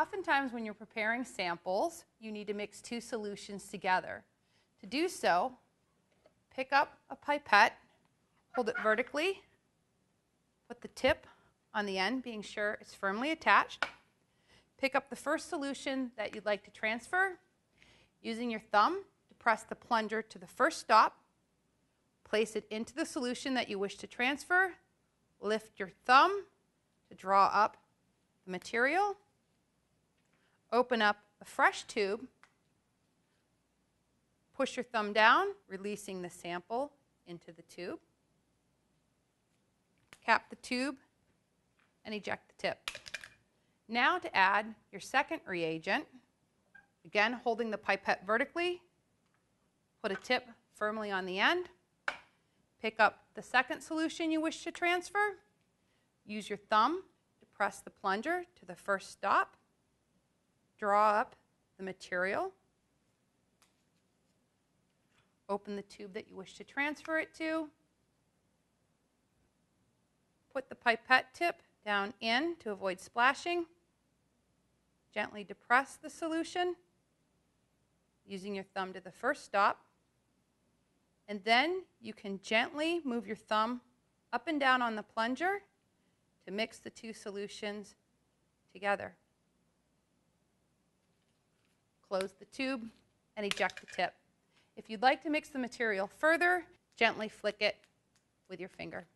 Oftentimes when you're preparing samples, you need to mix two solutions together. To do so, pick up a pipette, hold it vertically, put the tip on the end, being sure it's firmly attached. Pick up the first solution that you'd like to transfer. Using your thumb to press the plunger to the first stop, place it into the solution that you wish to transfer. Lift your thumb to draw up the material. Open up a fresh tube. Push your thumb down, releasing the sample into the tube. Cap the tube and eject the tip. Now to add your second reagent. Again, holding the pipette vertically, put a tip firmly on the end, pick up the second solution you wish to transfer, use your thumb to press the plunger to the first stop, draw up the material, open the tube that you wish to transfer it to, put the pipette tip down in to avoid splashing, gently depress the solution, using your thumb to the first stop, and then you can gently move your thumb up and down on the plunger to mix the two solutions together. Close the tube and eject the tip. If you'd like to mix the material further, gently flick it with your finger.